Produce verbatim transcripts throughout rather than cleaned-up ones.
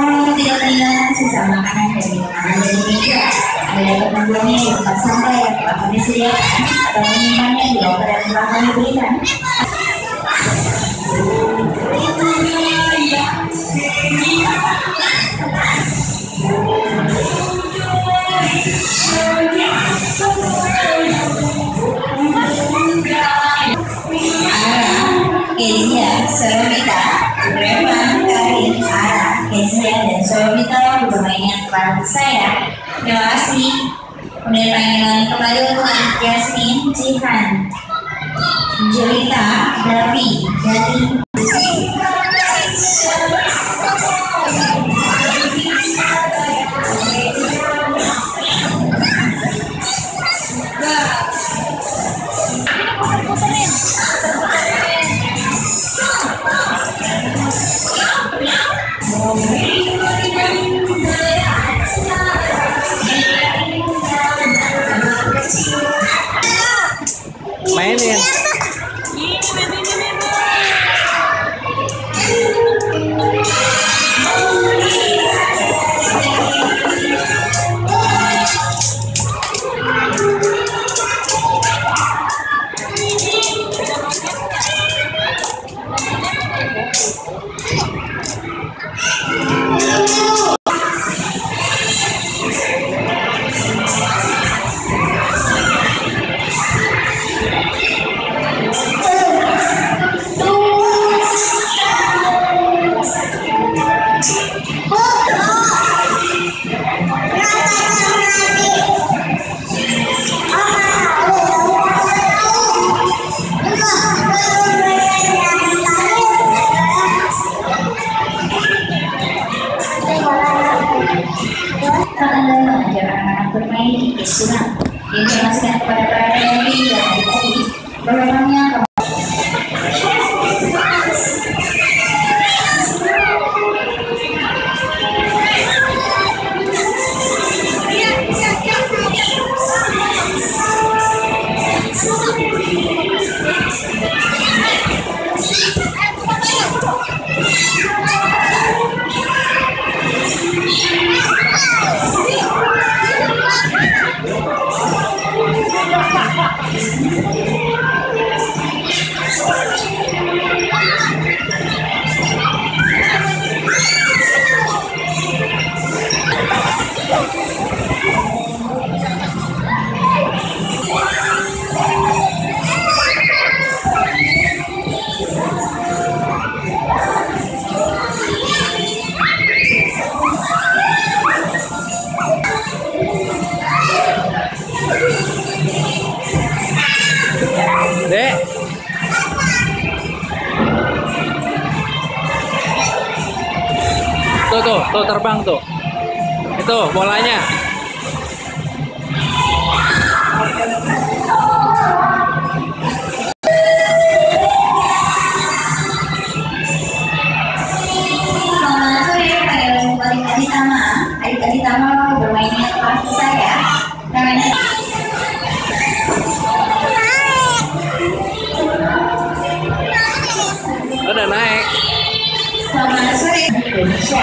mereka tidak kehilangan sisa makanan dan minuman. Jadi tidak ada dapat membuangnya di tempat sampah yang telah kami sediakan atau menyimpannya di loker yang telah kami berikan. Kezia, Solomita, Reman, Karin, Ara, Kezia, dan Solomita untuk mainan kepada saya. Terima kasih. Kemudian panggilan kembali untuk Yasmin Cihan, Jelita, Davi, Davi. Mainin. Sudah diinformasikan kepada para pengemudi yang ada tadi programnya tuh tuh tuh terbang tuh itu bolanya. Selamat sore pada adik adik Tama, adik adik Tama bermainnya kelas saya. Namanya udah naik. Selamat sore Indonesia.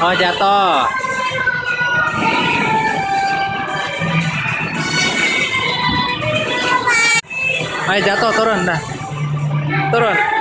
Oh, jatuh. Ayo jatuh, turun dah. Turun.